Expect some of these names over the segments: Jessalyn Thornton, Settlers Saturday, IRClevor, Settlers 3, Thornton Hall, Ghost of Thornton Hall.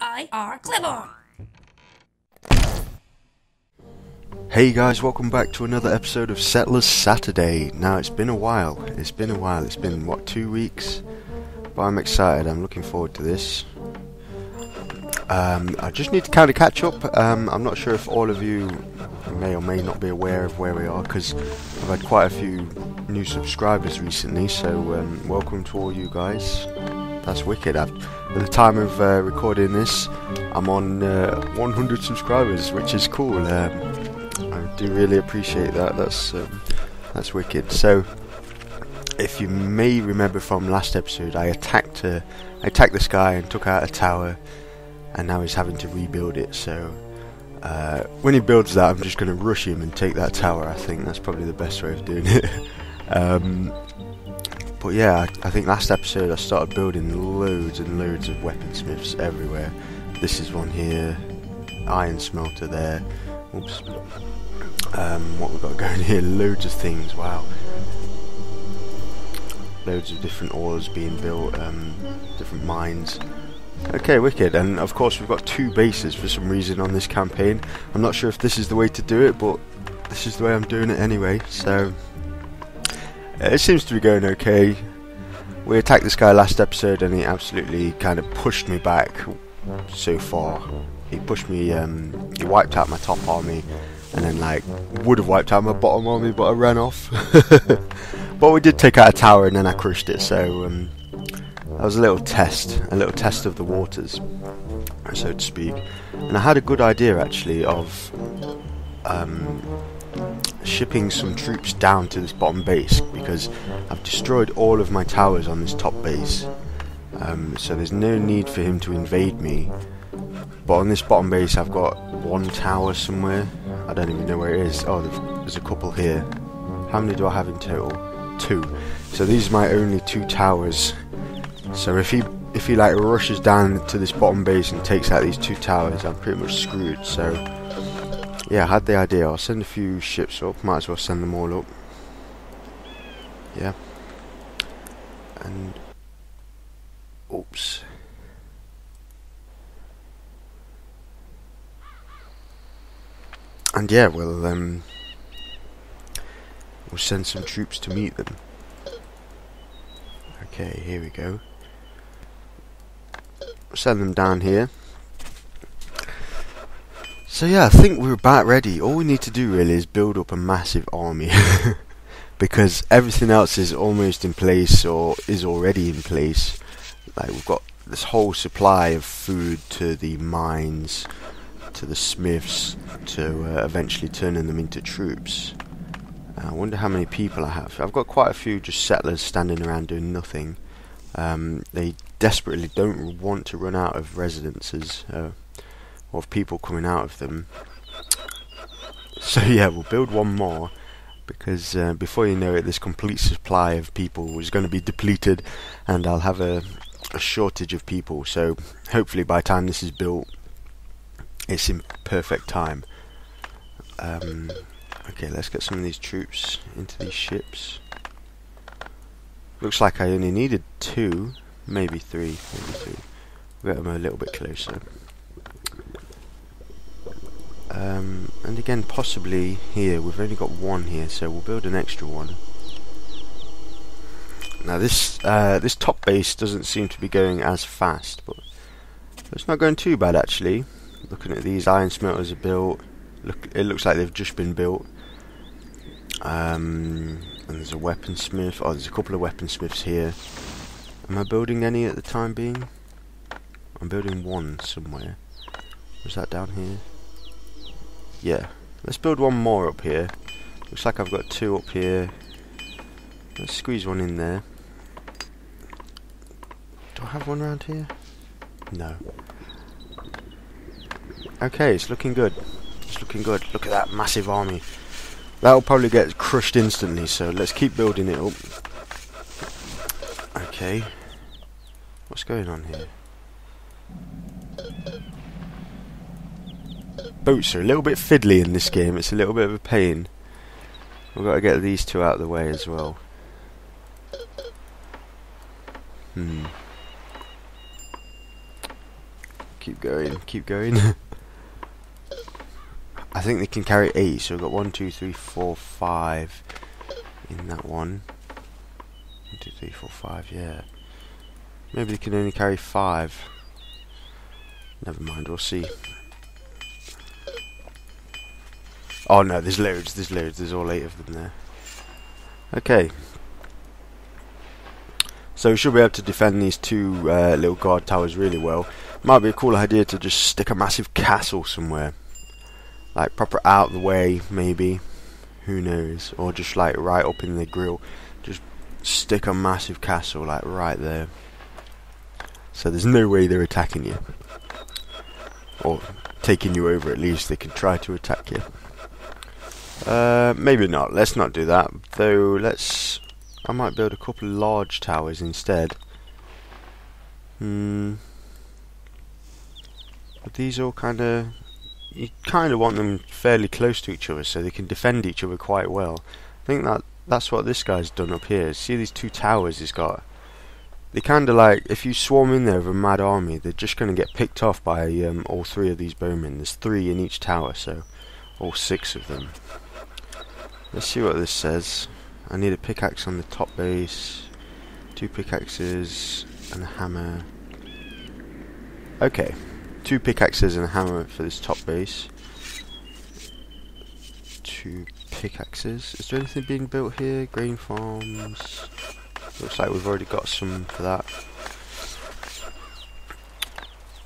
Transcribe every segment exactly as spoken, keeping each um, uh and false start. IRClevor. Hey guys, welcome back to another episode of Settlers Saturday. Now it's been a while, it's been a while, it's been what, two weeks? But I'm excited, I'm looking forward to this. Um, I just need to kind of catch up. um, I'm not sure if all of you may or may not be aware of where we are, because I've had quite a few new subscribers recently, so um, welcome to all you guys. That's wicked. I've, at the time of uh, recording this, I'm on uh, one hundred subscribers, which is cool. um, I do really appreciate that. That's, um, that's wicked. So if you may remember from last episode, I attacked, uh, I attacked this guy and took out a tower, and now he's having to rebuild it. So uh, when he builds that, I'm just going to rush him and take that tower. I think that's probably the best way of doing it. um, but yeah, I, I think last episode I started building loads and loads of weaponsmiths everywhere. This is one here, iron smelter there. Oops. Um, what we've got going here, loads of things, wow. Loads of different ores being built, um, different mines. Okay, wicked. And of course we've got two bases for some reason on this campaign. I'm not sure if this is the way to do it, but this is the way I'm doing it anyway, so uh, it seems to be going okay. We attacked this guy last episode and he absolutely kind of pushed me back so far. He pushed me, um, he wiped out my top army and then like would have wiped out my bottom army, but I ran off. But we did take out a tower and then I crushed it, so um, that was a little test, a little test of the waters, so to speak. And I had a good idea actually of um, shipping some troops down to this bottom base, because I've destroyed all of my towers on this top base, um, so there's no need for him to invade me. But on this bottom base I've got one tower somewhere, I don't even know where it is. Oh, there's a couple here. How many do I have in total? Two. So these are my only two towers. So if he if he like rushes down to this bottom base and takes out these two towers, I'm pretty much screwed. So yeah, I had the idea. I'll send a few ships up. Might as well send them all up. Yeah. And oops. And yeah, we'll um we'll send some troops to meet them. Okay, here we go. Send them down here. So yeah, I think we're about ready. All we need to do really is build up a massive army. Because everything else is almost in place or is already in place. Like, we've got this whole supply of food to the mines, to the smiths, to uh, eventually turning them into troops. I wonder how many people I have. I've got quite a few just settlers standing around doing nothing. Um, they desperately don't want to run out of residences, uh, or of people coming out of them. So yeah, we'll build one more, because uh, before you know it, this complete supply of people is going to be depleted, and I'll have a, a shortage of people. So hopefully by the time this is built, it's in perfect time. Um... Okay, let's get some of these troops into these ships. Looks like I only needed two, maybe three, maybe three. Get them a little bit closer. Um, and again, possibly here. We've only got one here, so we'll build an extra one. Now this uh, this top base doesn't seem to be going as fast, but it's not going too bad actually. Looking at these, iron smelters are built. Look, it looks like they've just been built. Um, and there's a weaponsmith. Oh, there's a couple of weaponsmiths here. Am I building any at the time being? I'm building one somewhere. Was that down here? Yeah. Let's build one more up here. Looks like I've got two up here. Let's squeeze one in there. Do I have one around here? No. Okay, it's looking good. It's looking good. Look at that massive army. That'll probably get crushed instantly, so let's keep building it up. Okay. What's going on here? Boats are a little bit fiddly in this game. It's a little bit of a pain. We've got to get these two out of the way as well. Hmm. Keep going, keep going. I think they can carry eight, so we've got one, two, three, four, five in that one. One, two, three, four, five, yeah. Maybe they can only carry five. Never mind, we'll see. Oh no, there's loads, there's loads, there's all eight of them there. Okay. So we should be able to defend these two uh, little guard towers really well. Might be a cool idea to just stick a massive castle somewhere. Like proper out of the way, maybe. Who knows? Or just like right up in the grill. Just stick a massive castle like right there. So there's no way they're attacking you. Or taking you over at least. They could try to attack you. Uh, maybe not. Let's not do that. Though, let's... I might build a couple of large towers instead. Hmm... But these all kind of... You kind of want them fairly close to each other so they can defend each other quite well. I think that that's what this guy's done up here. See these two towers he's got? They kind of like, if you swarm in there with a mad army, they're just going to get picked off by um, all three of these bowmen. There's three in each tower, so all six of them. Let's see what this says. I need a pickaxe on the top base, two pickaxes and a hammer. Okay. Two pickaxes and a hammer for this top base. Two pickaxes. Is there anything being built here? Grain farms. Looks like we've already got some for that.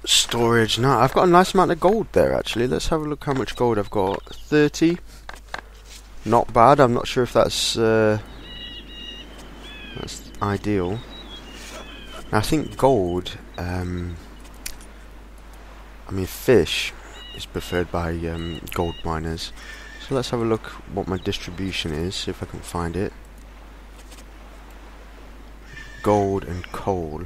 Storage. Now, I've got a nice amount of gold there actually. Let's have a look how much gold I've got. thirty. Not bad. I'm not sure if that's uh, that's ideal. Now, I think gold. Um, I mean, fish is preferred by um, gold miners. So let's have a look what my distribution is, see if I can find it. Gold and coal.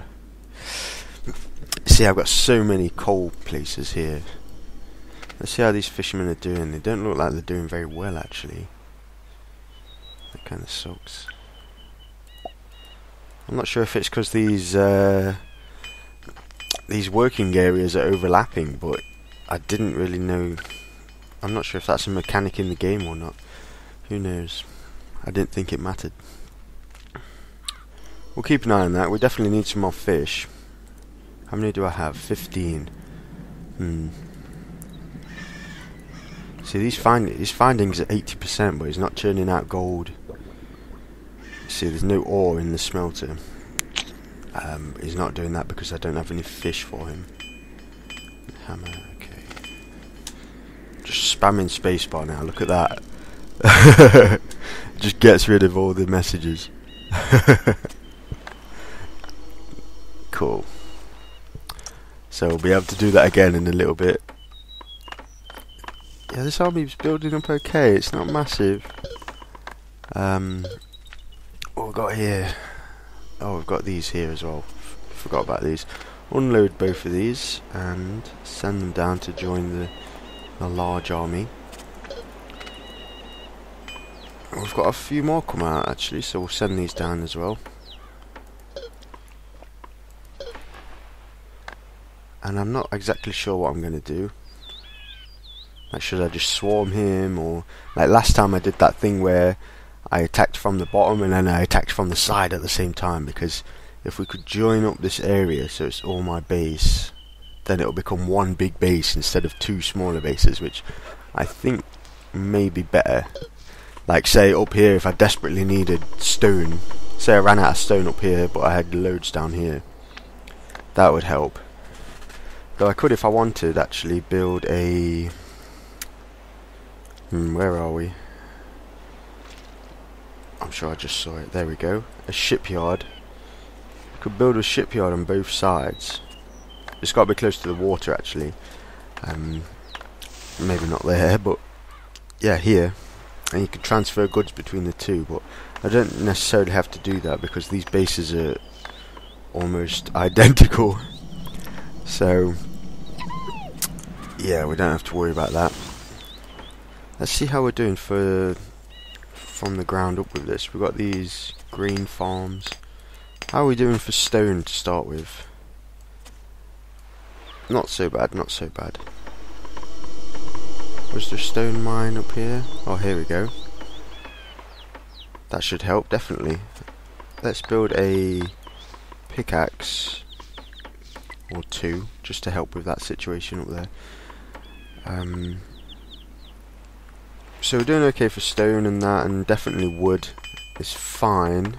See, I've got so many coal places here. Let's see how these fishermen are doing. They don't look like they're doing very well, actually. That kind of sucks. I'm not sure if it's because these... Uh, These working areas are overlapping, but I didn't really know. I'm not sure if that's a mechanic in the game or not. Who knows? I didn't think it mattered. We'll keep an eye on that. We definitely need some more fish. How many do I have? fifteen. Hmm. See, these find his findings are eighty percent, but he's not churning out gold. See, there's no ore in the smelter. Um, he's not doing that because I don't have any fish for him. Hammer, okay. Just spamming spacebar now, look at that. Just gets rid of all the messages. Cool. So we'll be able to do that again in a little bit. Yeah, this army's building up okay, it's not massive. Um, what have we got here? Oh, we've got these here as well. F forgot about these. Unload both of these and send them down to join the, the large army. We've got a few more come out actually, so we'll send these down as well. And I'm not exactly sure what I'm going to do. Like, should I just swarm him, or like last time I did that thing where I attacked from the bottom and then I attacked from the side at the same time, because if we could join up this area so it's all my base, then it'll become one big base instead of two smaller bases, which I think may be better. Like, say up here, if I desperately needed stone, say I ran out of stone up here but I had loads down here, that would help. Though I could, if I wanted, actually build a... Hmm, where are we? I'm sure I just saw it. There we go. A shipyard. I could build a shipyard on both sides. It's got to be close to the water, actually. Um, maybe not there, but yeah, here. And you could transfer goods between the two, but I don't necessarily have to do that because these bases are almost identical. So yeah, we don't have to worry about that. Let's see how we're doing for... from the ground up with this. We've got these green farms. How are we doing for stone to start with? Not so bad, not so bad. Was there a stone mine up here? Oh, here we go. That should help, definitely. Let's build a pickaxe or two, just to help with that situation up there. Um, so we're doing okay for stone and that, and definitely wood is fine.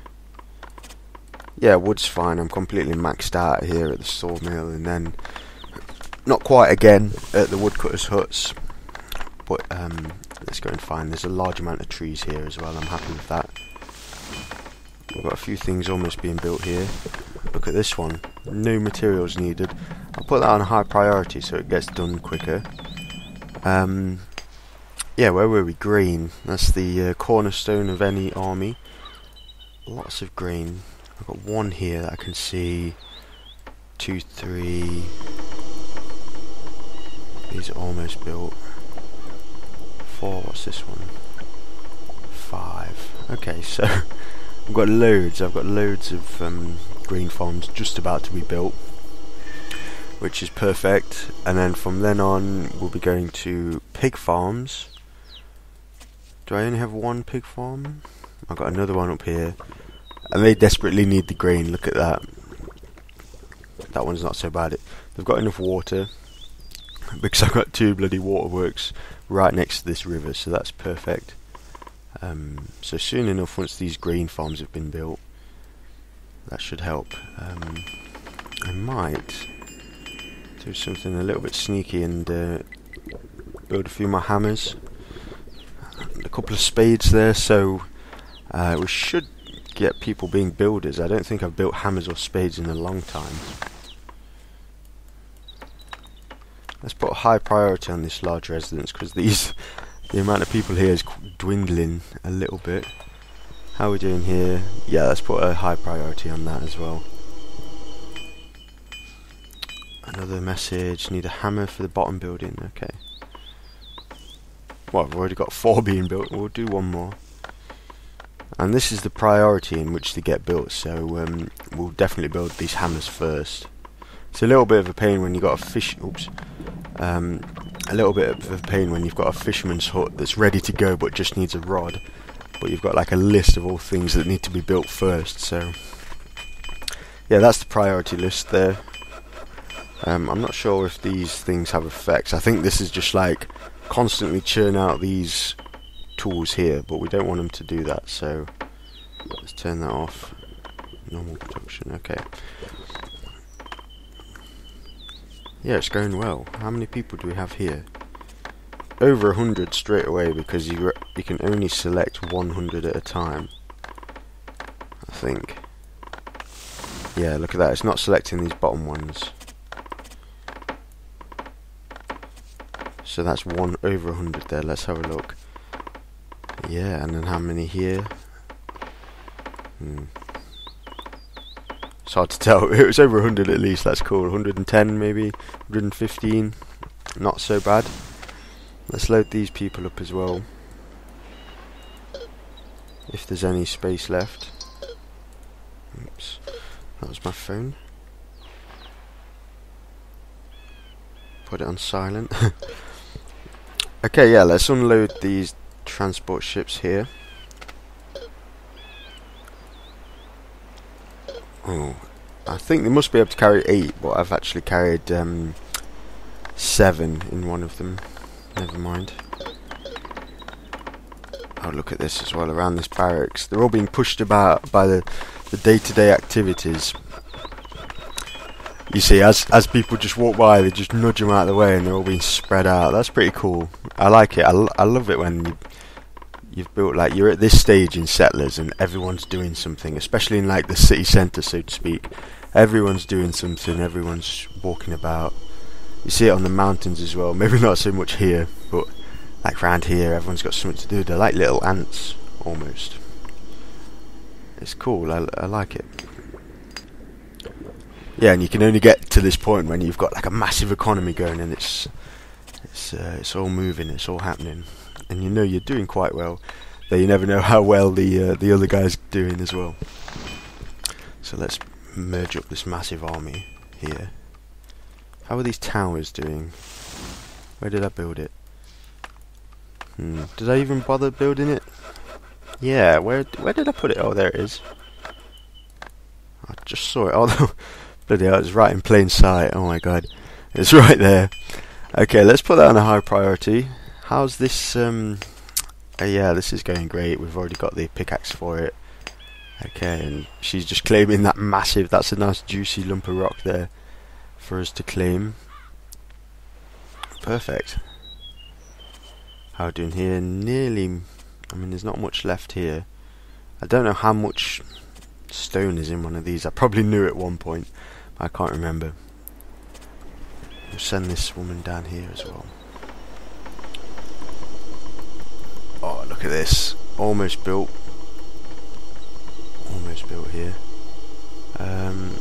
Yeah, wood's fine. I'm completely maxed out here at the sawmill, and then not quite again at the woodcutter's huts. But um, let's go and find. There's a large amount of trees here as well. I'm happy with that. We've got a few things almost being built here. Look at this one. No materials needed. I'll put that on high priority so it gets done quicker. Um, yeah, where were we? Grain. That's the uh, cornerstone of any army. Lots of grain. I've got one here that I can see. Two, three. These are almost built. Four. What's this one? Five. Okay, so I've got loads. I've got loads of um, green farms just about to be built, which is perfect. And then from then on, we'll be going to pig farms. Do I only have one pig farm? I've got another one up here. And they desperately need the grain. Look at that. That one's not so bad. It, they've got enough water, because I've got two bloody waterworks right next to this river, so that's perfect. Um, so soon enough, once these grain farms have been built, that should help. Um, I might do something a little bit sneaky and uh, build a few more hammers. And a couple of spades there, so uh, we should get people being builders. I don't think I've built hammers or spades in a long time. Let's put a high priority on this large residence, because these the amount of people here is dwindling a little bit. How are we doing here? Yeah, let's put a high priority on that as well. Another message. Need a hammer for the bottom building. Okay. Well, I've already got four being built. We'll do one more. And this is the priority in which they get built, so um, we'll definitely build these hammers first. It's a little bit of a pain when you've got a fish. Oops. Um, a little bit of a pain when you've got a fisherman's hut that's ready to go but just needs a rod. But you've got like a list of all things that need to be built first. So yeah, that's the priority list there. Um, I'm not sure if these things have effects. I think this is just like constantly churn out these tools here, but we don't want them to do that. So let's turn that off. Normal production. Okay. Yeah, it's going well. How many people do we have here? Over a hundred straight away, because you you can only select one hundred at a time, I think. Yeah, look at that. It's not selecting these bottom ones. So that's one over a hundred there. Let's have a look. Yeah, and then how many here? Hmm. It's hard to tell. It was over one hundred at least. That's cool. one hundred and ten maybe, one hundred and fifteen. Not so bad. Let's load these people up as well, if there's any space left. Oops, that was my phone. Put it on silent. Okay, yeah, let's unload these transport ships here. Oh, I think they must be able to carry eight, but I've actually carried um, seven in one of them. Never mind. Oh, look at this as well, around this barracks. They're all being pushed about by the the day-to-day activities. You see, as as people just walk by, they just nudge them out of the way, and they're all being spread out. That's pretty cool. I like it. I, l I love it when you... You've built, like, you're at this stage in Settlers and everyone's doing something, especially in like the city centre, so to speak. Everyone's doing something, everyone's walking about. You see it on the mountains as well, maybe not so much here, but like round here everyone's got something to do. They're like little ants almost. It's cool, I, I like it. Yeah, and you can only get to this point when you've got like a massive economy going, and it's it's uh, it's all moving, it's all happening. And you know you're doing quite well, though you never know how well the uh, the other guy's doing as well. So let's merge up this massive army here. How are these towers doing? Where did I build it? Hmm. Did I even bother building it? Yeah, where where did I put it? Oh, there it is. I just saw it. Oh, bloody hell, it's right in plain sight. Oh my god. It's right there. Okay, let's put that on a high priority. How's this? Um, uh, yeah, this is going great. We've already got the pickaxe for it. Okay, and she's just claiming that massive. That's a nice juicy lump of rock there for us to claim. Perfect. How are we doing here? Nearly. I mean, there's not much left here. I don't know how much stone is in one of these. I probably knew at one point, but I can't remember. We'll send this woman down here as well. Oh, look at this. Almost built. Almost built here. Um,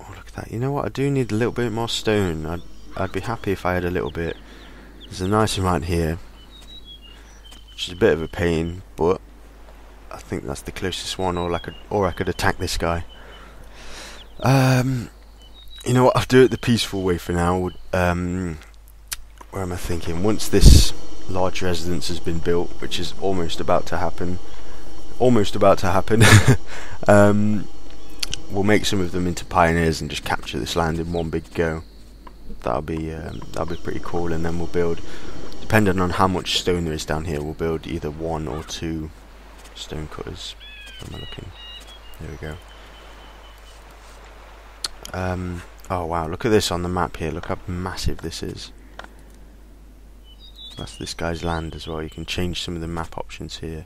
oh, look at that. You know what? I do need a little bit more stone. I'd, I'd be happy if I had a little bit. There's a nice amount here, which is a bit of a pain, but I think that's the closest one, or I could, or I could attack this guy. Um... You know what, I'll do it the peaceful way for now. Um, where am I thinking? Once this large residence has been built, which is almost about to happen, almost about to happen, um, we'll make some of them into pioneers and just capture this land in one big go. That'll be um, that'll be pretty cool. And then we'll build, depending on how much stone there is down here, we'll build either one or two stone cutters. Where am I looking? There we go. Um. Oh wow, look at this on the map here, look how massive this is. That's this guy's land as well, you can change some of the map options here.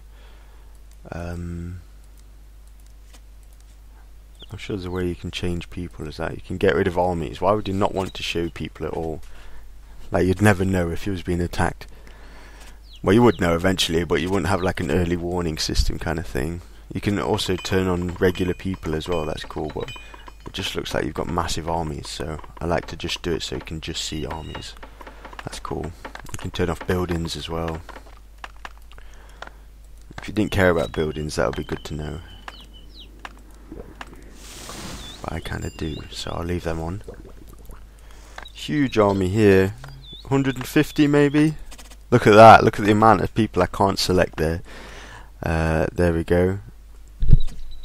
Um, I'm sure there's a way you can change people, is that you can get rid of armies. Why would you not want to show people at all? Like, you'd never know if he was being attacked. Well, you would know eventually, but you wouldn't have like an early warning system kind of thing. You can also turn on regular people as well, that's cool, but it just looks like you've got massive armies, so I like to just do it so you can just see armies. That's cool. You can turn off buildings as well. If you didn't care about buildings, that would be good to know. But I kind of do, so I'll leave them on. Huge army here. one hundred fifty maybe? Look at that. Look at the amount of people I can't select there. Uh, there we go.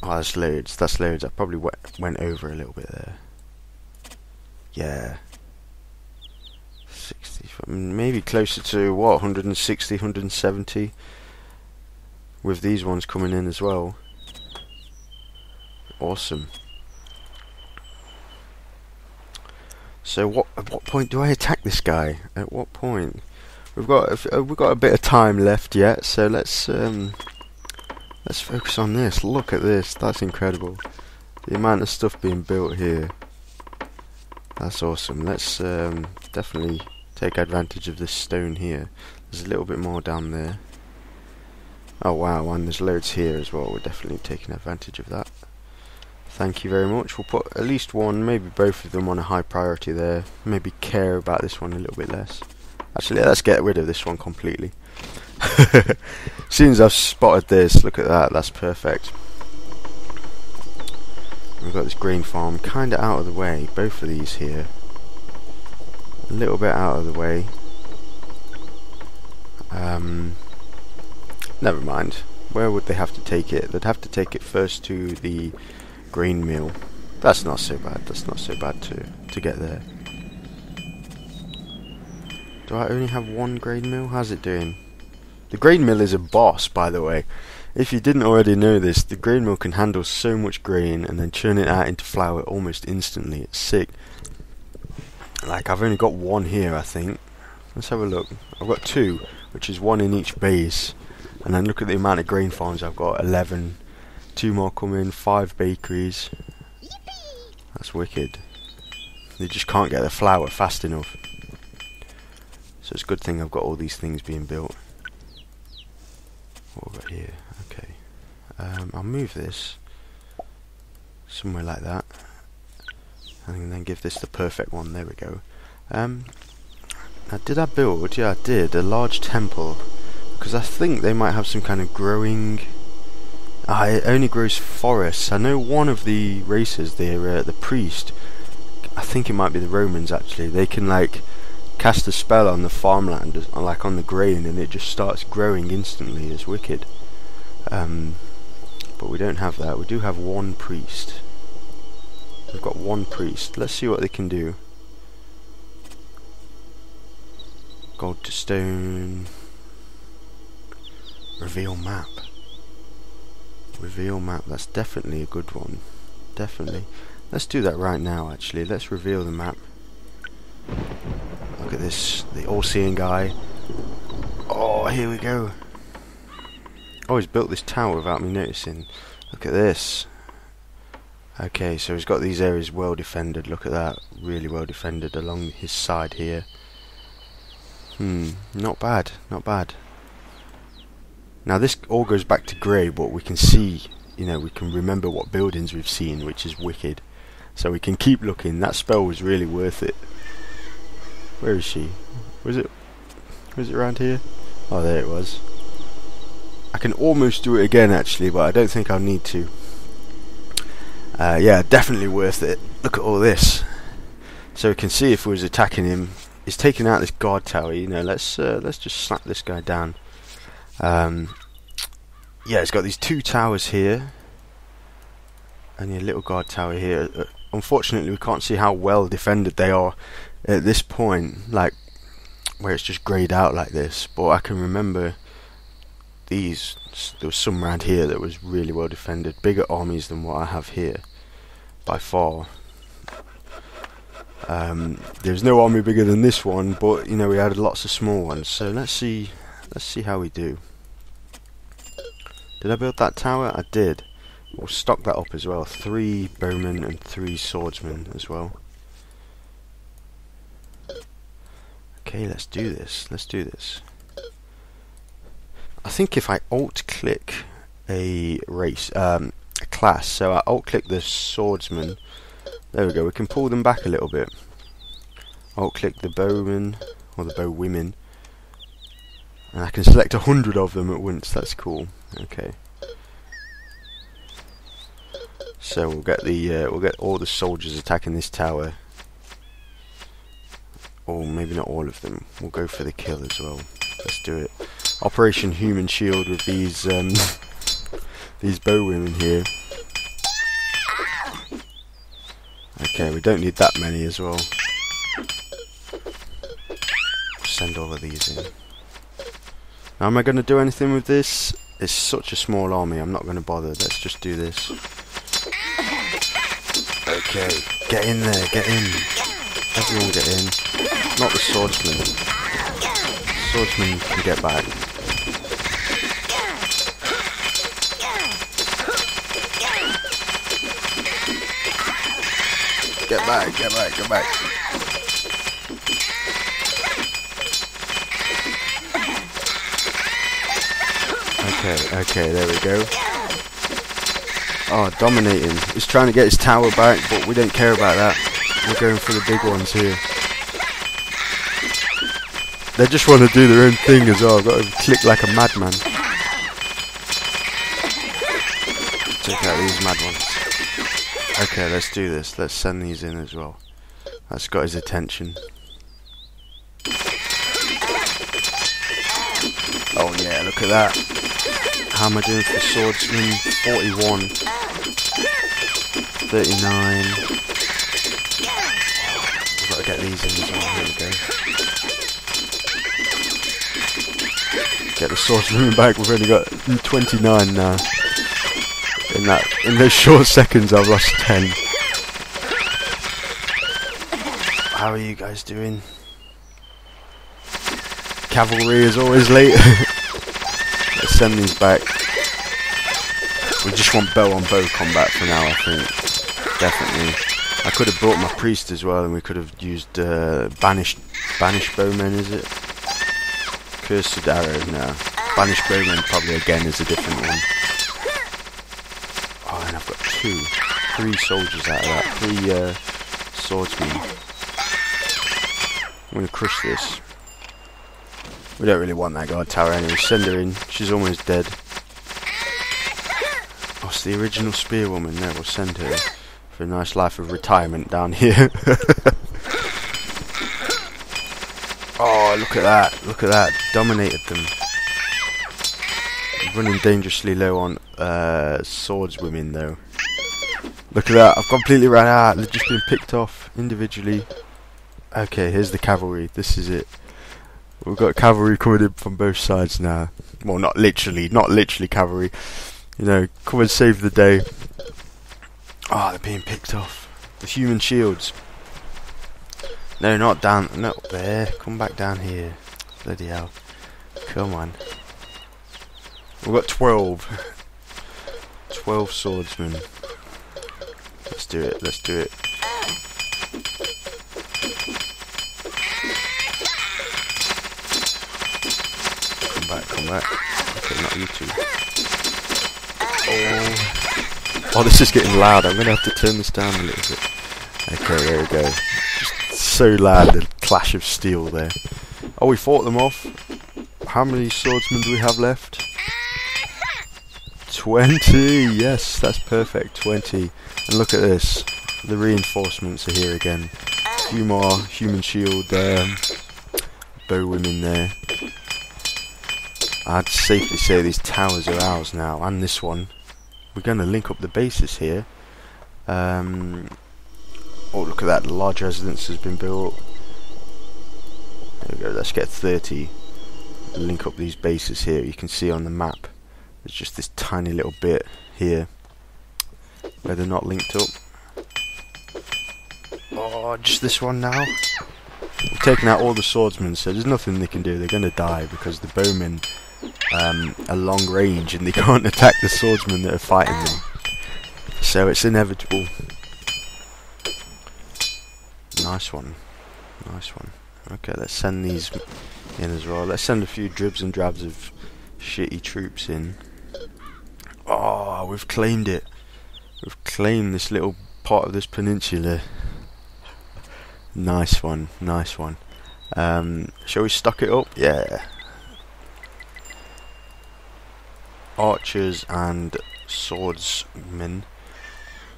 Oh, that's loads, that's loads. I probably w went over a little bit there. Yeah. sixty, maybe closer to, what, one hundred sixty, one hundred seventy? With these ones coming in as well. Awesome. So what? At what point do I attack this guy? At what point? We've got, we've got a bit of time left yet, so let's... Um, Let's focus on this. Look at this. That's incredible. The amount of stuff being built here. That's awesome. Let's um, definitely take advantage of this stone here. There's a little bit more down there. Oh wow, and there's loads here as well. We're definitely taking advantage of that. Thank you very much. We'll put at least one, maybe both of them on a high priority there. Maybe care about this one a little bit less. Actually, let's get rid of this one completely. As soon as I've spotted this, look at that, that's perfect. We've got this grain farm kind of out of the way, both of these here. A little bit out of the way. Um, never mind. Where would they have to take it? They'd have to take it first to the grain mill. That's not so bad, that's not so bad to, to get there. Do I only have one grain mill? How's it doing? The grain mill is a boss, by the way. If you didn't already know this, the grain mill can handle so much grain and then churn it out into flour almost instantly. It's sick. Like, I've only got one here, I think. Let's have a look. I've got two, which is one in each base. And then look at the amount of grain farms I've got. eleven. Two more coming. Five bakeries. That's wicked. They just can't get the flour fast enough. So it's a good thing I've got all these things being built. What have we got here? Okay. Um, I'll move this somewhere like that. And then give this the perfect one. There we go. Um, now, did I build? Yeah, I did. A large temple. Because I think they might have some kind of growing... Ah, it only grows forests. I know one of the races there, uh, the priest, I think it might be the Romans actually, they can like cast a spell on the farmland, like on the grain, and it just starts growing instantly. It's wicked. Um, but we don't have that. We do have one priest. We've got one priest. Let's see what they can do. Gold to stone. Reveal map. Reveal map. That's definitely a good one. Definitely. Let's do that right now, actually. Let's reveal the map. Look at this. The all-seeing guy. Oh, here we go. Oh, he's built this tower without me noticing. Look at this. Okay, so he's got these areas well defended. Look at that. Really well defended along his side here. Hmm. Not bad. Not bad. Now this all goes back to grey, but we can see, you know, we can remember what buildings we've seen, which is wicked. So we can keep looking. That spell was really worth it. Where is she? Was it? Was it around here? Oh, there it was. I can almost do it again actually, but I don't think I'll need to. Uh, yeah, definitely worth it. Look at all this. So we can see if we was attacking him. He's taking out this guard tower. You know, let's uh, let's just slap this guy down. Um, yeah, it's got these two towers here, and your little guard tower here. Uh, unfortunately, we can't see how well defended they are at this point, like where it's just greyed out like this. But I can remember these. There was some around here that was really well defended. Bigger armies than what I have here, by far. Um, there's no army bigger than this one, but you know we added lots of small ones. So let's see. Let's see how we do. Did I build that tower? I did. We'll stock that up as well. Three bowmen and three swordsmen as well. Okay, let's do this. Let's do this. I think if I alt-click a race, um, a class, so I alt-click the swordsman. There we go. We can pull them back a little bit. Alt-click the bowmen or the bowwomen. And I can select a hundred of them at once, that's cool. Okay. So we'll get the uh, we'll get all the soldiers attacking this tower. Or maybe not all of them. We'll go for the kill as well. Let's do it. Operation Human Shield with these um these bow women here. Okay, we don't need that many as well. Send all of these in. Now, am I going to do anything with this? It's such a small army, I'm not going to bother. Let's just do this. Okay, get in there, get in. Everyone get in. Not the swordsman. Swordsman can get back. Get back, get back, get back. Okay, okay, there we go. Oh, dominating. He's trying to get his tower back, but we don't care about that. We're going for the big ones here. They just want to do their own thing as well. I've got to click like a madman. Take out these mad ones. Okay, let's do this. Let's send these in as well. That's got his attention. Oh yeah, look at that. How am I doing for swordsman? forty-one. thirty-nine. We've got to get these in as well. Here we go. Get the swordsman back. We've only got twenty-nine now. In that, in those short seconds, I've lost ten. How are you guys doing? Cavalry is always late. Let's send these back. We just want bow on bow combat for now, I think. Definitely. I could have brought my priest as well, and we could have used uh, banished banished bowmen. Is it cursed arrow? No. Banished bowmen probably again is a different one. Oh, and I've got two, three soldiers out of that. Three uh, swordsmen. I'm gonna crush this. We don't really want that guard tower anyway. Send her in. She's almost dead. Oh, it's the original spearwoman. No, we'll send her. a nice life of retirement down here. Oh, look at that, look at that, dominated them. Running dangerously low on uh, swordswomen though. Look at that, I've completely run out, they've just been picked off individually. Okay, here's the cavalry, this is it. We've got cavalry coming in from both sides now. Well, not literally, not literally cavalry. You know, come and save the day. Ah, oh, they're being picked off. The human shields. No, not down, not up there. Come back down here. Bloody hell. Come on. We've got twelve. twelve swordsmen. Let's do it, let's do it. Come back, come back. Okay, not you two. Oh, oh this is getting loud. I'm going to have to turn this down a little bit. Okay, there we go. Just so loud, the clash of steel there. Oh, we fought them off. How many swordsmen do we have left? twenty, yes, that's perfect, twenty. And look at this, the reinforcements are here again. A few more human shield there, bow women there. I'd safely say these towers are ours now, and this one. We're going to link up the bases here. Um, oh, look at that, the large residence has been built. There we go, let's get thirty. Link up these bases here, you can see on the map. There's just this tiny little bit here where they're not linked up. Oh, just this one now. We've taken out all the swordsmen, so there's nothing they can do. They're going to die because the bowmen um, are long range and they can't attack the swordsmen that are fighting them. So it's inevitable. Nice one. Nice one. Okay, let's send these in as well. Let's send a few dribs and drabs of shitty troops in. Oh, we've claimed it. We've claimed this little part of this peninsula. Nice one, nice one. Um, shall we stock it up? Yeah. Archers and swordsmen.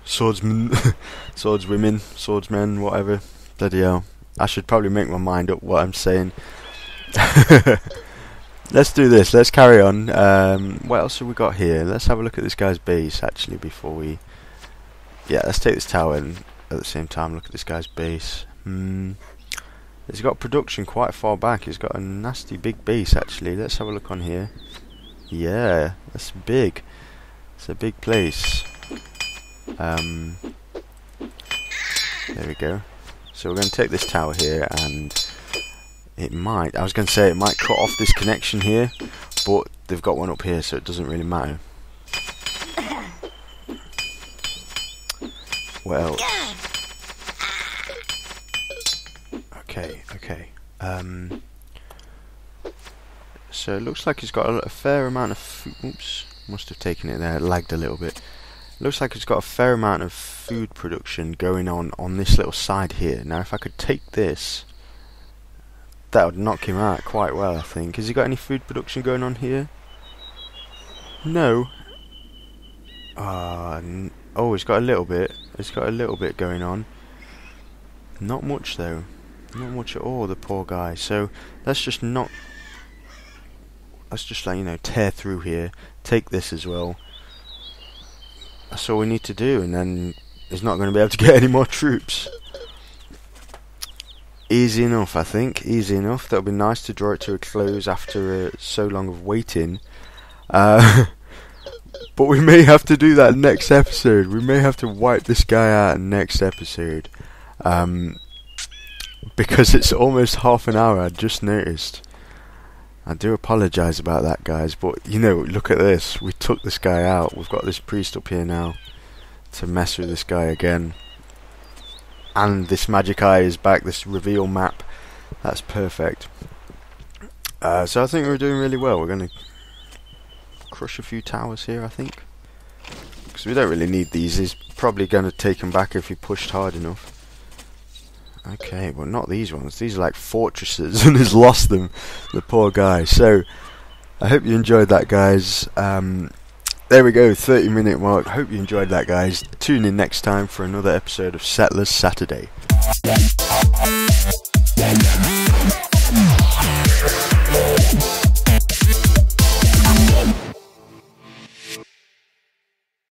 Swordsmen. Swordswomen. Swordsmen, whatever. Bloody hell. I should probably make my mind up what I'm saying. Let's do this, let's carry on. Um, what else have we got here? Let's have a look at this guy's base actually before we... Yeah, let's take this tower and at the same time look at this guy's base. Hmm. He's got production quite far back, he's got a nasty big base actually. Let's have a look on here. Yeah, that's big. It's a big place. Um, there we go. So we're going to take this tower here and... It might. I was going to say it might cut off this connection here, but they've got one up here, so it doesn't really matter. What else? Okay, okay. Um, so it looks like he's got a, a fair amount of. Food. Oops, must have taken it there. It lagged a little bit. Looks like it's got a fair amount of food production going on on this little side here. Now, if I could take this. That would knock him out quite well, I think. Has he got any food production going on here? No. Uh, n oh, he's got a little bit. He's got a little bit going on. Not much, though. Not much at all, the poor guy. So, let's just not... Let's just, like, you know, tear through here. Take this as well. That's all we need to do, and then he's not going to be able to get any more troops. Easy enough, I think. Easy enough. That'll be nice to draw it to a close after uh, so long of waiting. Uh, but we may have to do that next episode. We may have to wipe this guy out next episode. Um, because it's almost half an hour, I just noticed. I do apologise about that, guys. But, you know, look at this. We took this guy out. We've got this priest up here now to mess with this guy again. And this magic eye is back, this reveal map. That's perfect. Uh, so I think we're doing really well. We're going to crush a few towers here, I think. Because we don't really need these. He's probably going to take them back if he pushed hard enough. Okay, well not these ones. These are like fortresses and he's lost them. The poor guy. So, I hope you enjoyed that, guys. Um, There we go, thirty minute mark. Hope you enjoyed that, guys. Tune in next time for another episode of Settlers Saturday.